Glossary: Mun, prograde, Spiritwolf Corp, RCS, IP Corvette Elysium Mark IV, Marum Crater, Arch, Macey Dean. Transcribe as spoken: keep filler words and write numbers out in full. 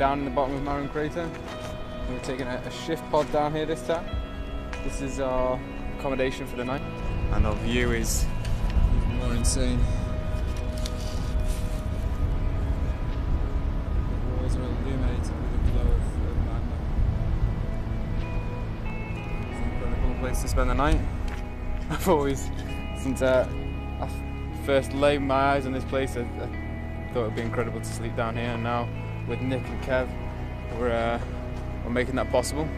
down in the bottom of Marum Crater. We're taking a, a shift pod down here this time. This is our accommodation for the night. And our view is even more insane. The walls are illuminated with the glow of magma. It's an incredible place to spend the night. I've always, since uh, I first laid my eyes on this place, I, I thought it would be incredible to sleep down here. And now, with Nick and Kev, we're, uh, we're making that possible.